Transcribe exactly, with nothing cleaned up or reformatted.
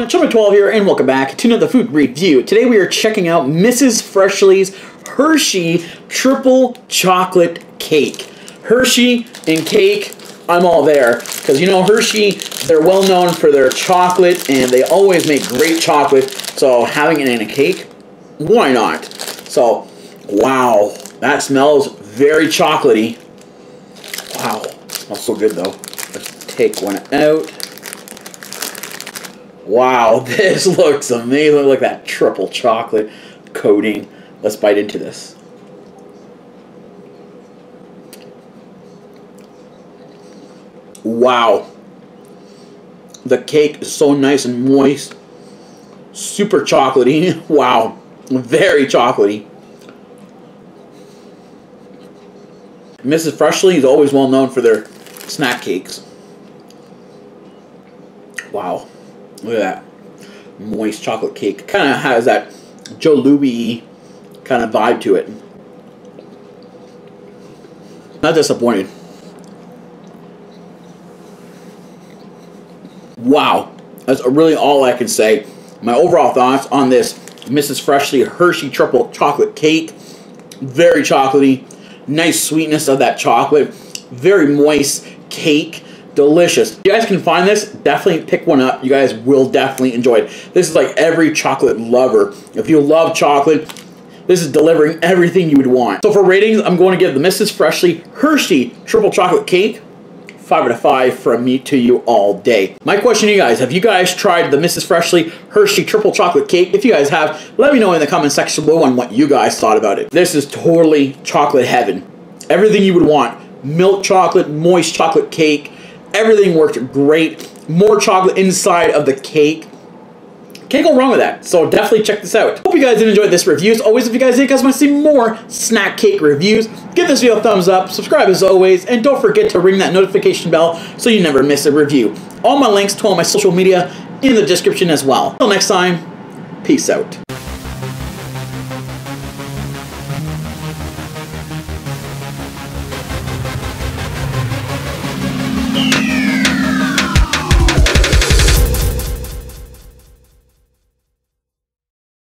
everyone, Chathamboy twelve here, and welcome back to another food review. Today we are checking out Missus Freshley's Hershey Triple Chocolate Cake. Hershey and cake, I'm all there. Because you know Hershey, they're well known for their chocolate, and they always make great chocolate. So having it in a cake, why not? So, wow, that smells very chocolatey. Wow, smells so good though. Let's take one out. Wow, this looks amazing. Look at that triple chocolate coating. Let's bite into this. Wow. The cake is so nice and moist. Super chocolatey. Wow. Very chocolatey. Missus Freshley is always well known for their snack cakes. Wow. Look at that moist chocolate cake. Kind of has that Joe Louis kind of vibe to it. Not disappointed. Wow, that's really all I can say. My overall thoughts on this Missus Freshley Hershey Triple Chocolate Cake. Very chocolatey. Nice sweetness of that chocolate. Very moist cake. Delicious. You guys can find this, definitely pick one up. You guys will definitely enjoy it. This is like every chocolate lover. If you love chocolate, this is delivering everything you would want. So for ratings, I'm going to give the Missus Freshley Hershey Triple Chocolate Cake five out of five from me to you all day. My question to you guys, have you guys tried the Missus Freshley Hershey Triple Chocolate Cake? If you guys have, let me know in the comment section below on what you guys thought about it. This is totally chocolate heaven. Everything you would want. Milk chocolate, moist chocolate cake. Everything worked great. More chocolate inside of the cake. Can't go wrong with that. So definitely check this out. Hope you guys did enjoy this review. As always, if you guys, you guys want to see more snack cake reviews, give this video a thumbs up, subscribe as always, and don't forget to ring that notification bell so you never miss a review. All my links to all my social media in the description as well. Till next time, peace out.